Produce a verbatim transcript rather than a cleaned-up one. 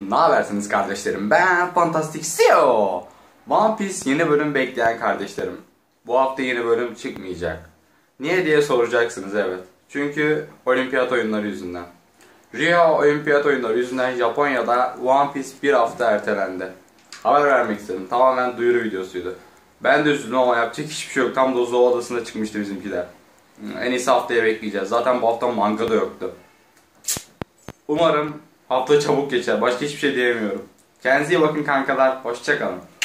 Ne habersiniz kardeşlerim? Ben Fantastik Ceo. One Piece yeni bölüm bekleyen kardeşlerim. Bu hafta yeni bölüm çıkmayacak. Niye diye soracaksınız, evet. Çünkü olimpiyat oyunları yüzünden. Rio Olimpiyat oyunları yüzünden Japonya'da One Piece bir hafta ertelendi. Haber vermek istedim. Tamamen duyuru videosuydu. Ben de üzüldüm ama yapacak hiçbir şey yok. Tam da Zoo Adası'nda çıkmıştı bizimkiler. En iyisi haftaya bekleyeceğiz. Zaten bu hafta manga da yoktu. Umarım hafta çabuk geçer. Başka hiçbir şey diyemiyorum. Kendinize iyi bakın kankalar. Hoşça kalın.